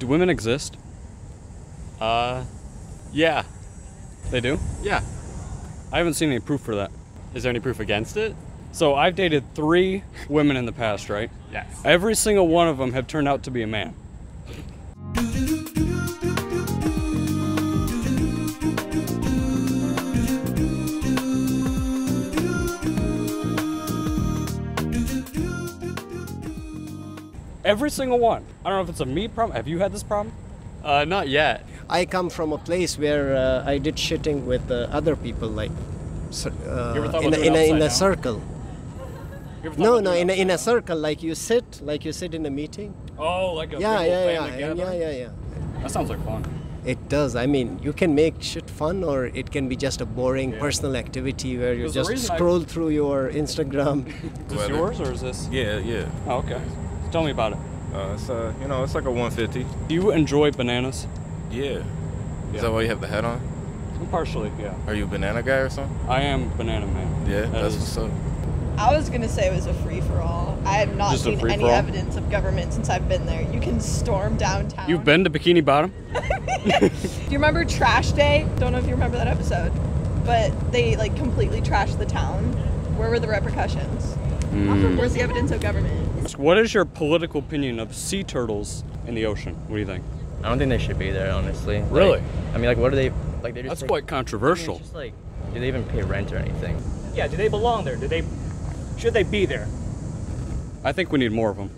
Do women exist? Yeah. They do? Yeah. I haven't seen any proof for that. Is there any proof against it? So I've dated 3 women in the past, right? Yes. Every single one of them have turned out to be a man. Every single one. I don't know if it's a me problem. Have you had this problem? Not yet. I come from a place where I did shitting with other people, like in a circle. No, in a circle, like you sit in a meeting. Oh, like a yeah. That sounds like fun. It does. I mean, you can make shit fun, or it can be just a boring personal activity where you just scroll through your Instagram. Is this yours or is this? Yeah, yeah. Oh, okay. Tell me about it. You know, it's like a 150. Do you enjoy bananas? Yeah. Is that why you have the hat on? Partially, yeah. Are you a banana guy or something? I am banana man. Yeah, that's what's up. I was going to say it was a free-for-all. I have not seen any evidence of government since I've been there. You can storm downtown. You've been to Bikini Bottom? Do you remember Trash Day? Don't know if you remember that episode. But they, like, completely trashed the town. Where were the repercussions? Where's the evidence of government? What is your political opinion of sea turtles in the ocean? What do you think? I don't think they should be there, honestly. Really? Like, I mean, like, what are they? Like, they just. That's quite controversial. I mean, it's just like, do they even pay rent or anything? Yeah. Do they belong there? Should they be there? I think we need more of them.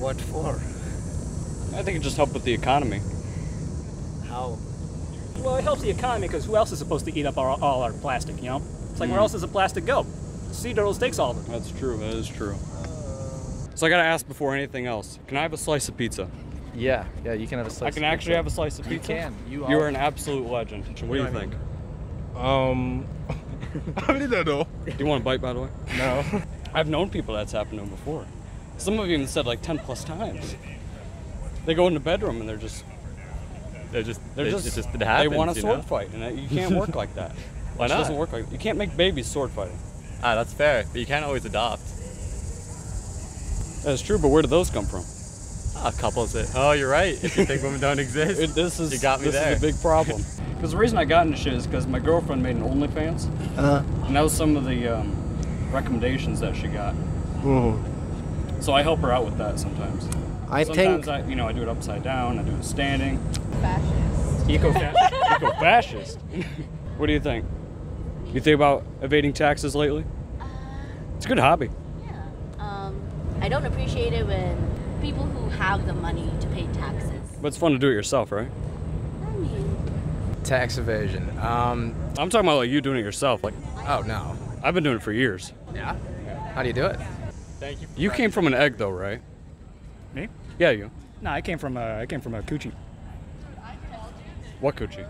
What for? I think it just helped with the economy. How? Well, it helps the economy because who else is supposed to eat up all our plastic? You know, it's like where else does the plastic go? Sea turtles takes all of them. That's true. That is true. So I gotta ask before anything else. Can I have a slice of pizza? Yeah. Yeah, you can have a slice. I can actually have a slice of pizza. You can. You are an absolute legend. What do you think? I don't know. Do you want a bite, by the way? No. I've known people that's happened to them before. Some of you even said like 10+ times. They go in the bedroom and they're just it happens, they want a sword fight, and you can't work like that. Why not? It doesn't work like that. You can't make babies sword fighting. Ah, that's fair, but you can't always adopt. That's true, but where do those come from? Ah, couples it. Oh, you're right. If you think women don't exist, this is a big problem. Because the reason I got into shit is because my girlfriend made an OnlyFans, and that was some of the recommendations that she got. So I help her out with that sometimes. Sometimes I, you know, I do it upside down. I do it standing. Fascist. Eco-fascist. Eco-fascist. What do you think? You think about evading taxes lately? It's a good hobby. Yeah. I don't appreciate it when people who have the money to pay taxes. But it's fun to do it yourself, right? I mean... Tax evasion. I'm talking about like you doing it yourself. Like, oh, no. I've been doing it for years. Yeah? How do you do it? Thank you. You came from an egg, though, right? Me? Yeah, you. No, I came from a coochie. What coochie?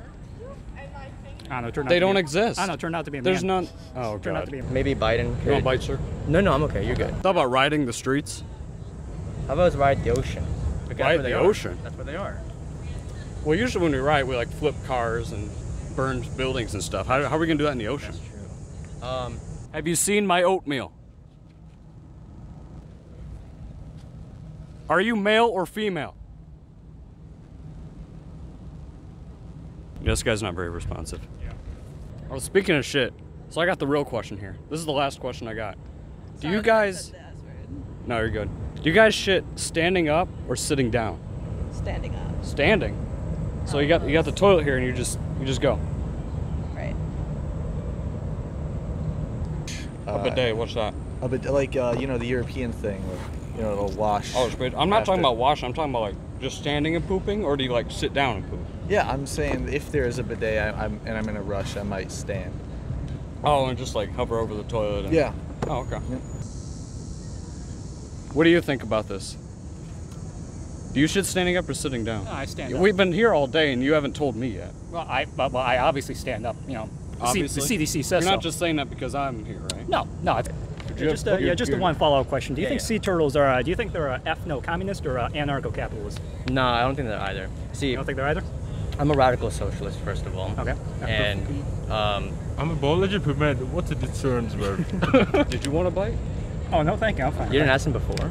I don't know, they don't exist. I don't know, turned out to be a man. There's none. Oh, God. Maybe Biden. You want a bite, sir? No, I'm okay. You're good. How about riding the streets? How about ride the ocean? Ride the ocean? That's where they are. Well, usually when we ride, we like flip cars and burn buildings and stuff. How are we going to do that in the ocean? That's true. Have you seen my oatmeal? Are you male or female? This guy's not very responsive. Yeah. Well, speaking of shit, so I got the real question here. This is the last question I got. Do you guys... No, you're good. Do you guys shit standing up or sitting down? Standing up. Standing? So you got the toilet here and you just go. Right. A bidet, what's that? A bidet, like, you know, the European thing. Like, you know, it'll wash. Oh, I'm not talking about wash. I'm talking about, like, just standing and pooping, or do you, like, sit down and poop? Yeah, I'm saying if there is a bidet and I'm in a rush, I might stand. Oh, and just like hover over the toilet? And... Yeah. Oh, okay. Yeah. What do you think about this? Do you shit standing up or sitting down? No, I stand up. We've been here all day and you haven't told me yet. Well, I obably stand up, you know. Obviously? The CDC says so. You're not just saying that because I'm here, right? No. Just one follow-up question. Do you think sea turtles are? Do you think they're communist or anarcho-capitalist? No, I don't think they're either. See, you don't think they're either? I'm a radical socialist, first of all. Okay. And I'm a biological man. What's a deterrence word? Did you want a bite? Oh no, thank you. I'm fine. You didn't ask him before.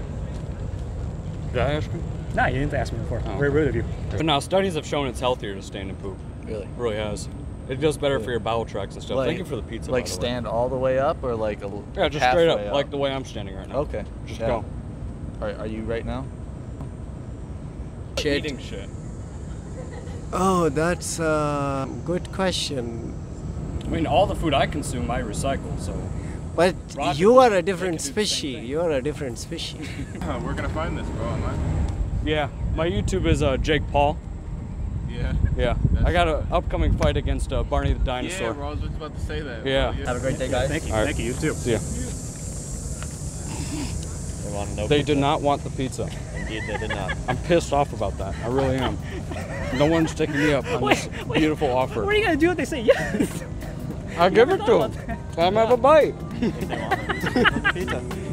Did I ask you? No, you didn't ask me before. Oh. Very rude of you. But now studies have shown it's healthier to stand and poop. Really? It really has. It does better for your bowel tracts and stuff. Like, thank you for the pizza. Like stand all the way up, or like a yeah, just straight up, like the way I'm standing right now. Okay. Just go. All right, are you right now? Shit. Eating shit. Oh, that's a good question. I mean, all the food I consume, I recycle, so. But you are a different species. You are a different species. Where can I find this, bro? Online? Yeah, my YouTube is Jake Paul. Yeah. Yeah. I got an upcoming fight against Barney the dinosaur. Yeah, I was just about to say that. Yeah. Well, yeah. Have a great day, guys. Thank you. Right. Thank you. You too. See ya. They want no pizza. Did not want the pizza. Indeed, they did not. I'm pissed off about that. I really am. No one's taking me up on this beautiful offer. What are you gonna do if they say yes? I'll give it to them. Let them have a bite. If they want the pizza.